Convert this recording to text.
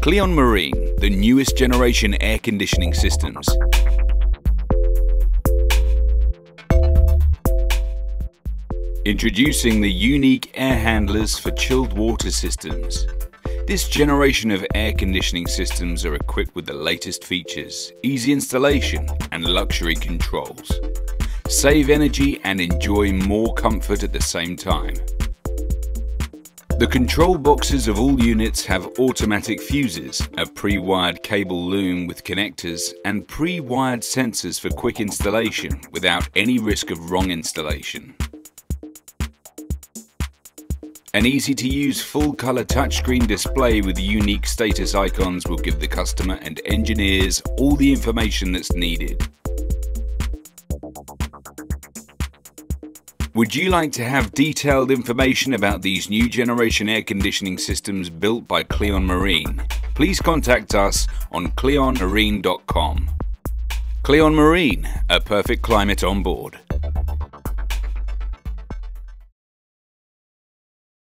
Clion Marine, the newest generation air conditioning systems. Introducing the unique air handlers for chilled water systems. This generation of air conditioning systems are equipped with the latest features, easy installation and luxury controls. Save energy and enjoy more comfort at the same time. The control boxes of all units have automatic fuses, a pre-wired cable loom with connectors, and pre-wired sensors for quick installation without any risk of wrong installation. An easy-to-use full-color touchscreen display with unique status icons will give the customer and engineers all the information that's needed. Would you like to have detailed information about these new generation air conditioning systems built by Clion Marine? Please contact us on clionmarine.com. Clion Marine, a perfect climate on board.